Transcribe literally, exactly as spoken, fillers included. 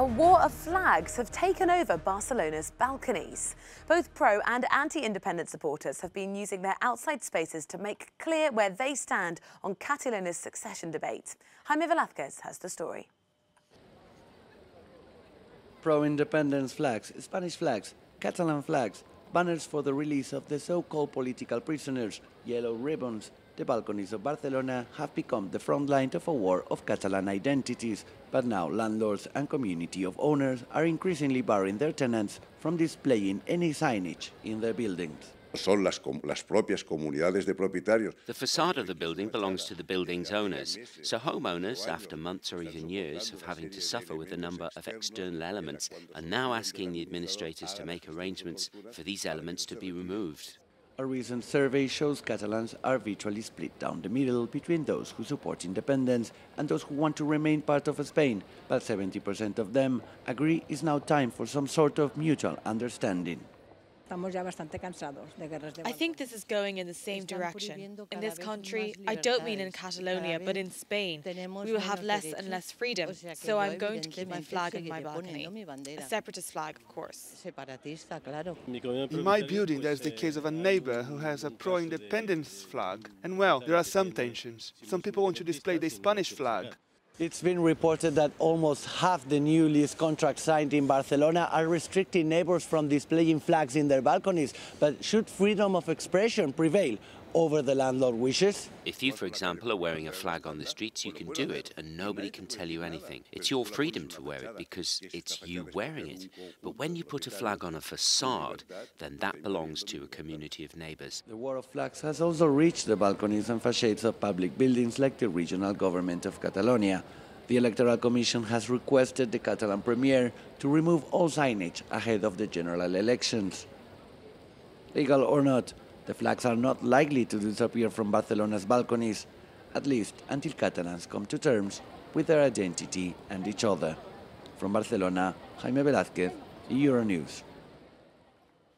a war of flags have taken over Barcelona's balconies. Both pro- and anti-independent supporters have been using their outside spaces to make clear where they stand on Catalonia's succession debate. Jaime Velázquez has the story. Pro-independence flags, Spanish flags, Catalan flags, banners for the release of the so-called political prisoners, yellow ribbons. The balconies of Barcelona have become the front line of a war of Catalan identities, but now landlords and community of owners are increasingly barring their tenants from displaying any signage in their buildings. The facade of the building belongs to the building's owners, so homeowners, after months or even years of having to suffer with a number of external elements, are now asking the administrators to make arrangements for these elements to be removed. A recent survey shows Catalans are virtually split down the middle between those who support independence and those who want to remain part of Spain, but seventy percent of them agree it's now time for some sort of mutual understanding. I think this is going in the same direction. In this country, I don't mean in Catalonia, but in Spain, we will have less and less freedom, so I'm going to keep my flag on my balcony. A separatist flag, of course. In my building, there's the case of a neighbor who has a pro-independence flag, and well, there are some tensions. Some people want to display the Spanish flag. It's been reported that almost half the new lease contracts signed in Barcelona are restricting neighbors from displaying flags in their balconies. But should freedom of expression prevail over the landlord wishes? If you, for example, are wearing a flag on the streets, you can do it and nobody can tell you anything. It's your freedom to wear it because it's you wearing it. But when you put a flag on a facade, then that belongs to a community of neighbors. The war of flags has also reached the balconies and facades of public buildings like the regional government of Catalonia. The Electoral Commission has requested the Catalan Premier to remove all signage ahead of the general elections. Legal or not, the flags are not likely to disappear from Barcelona's balconies, at least until Catalans come to terms with their identity and each other. From Barcelona, Jaime Velázquez, Euronews.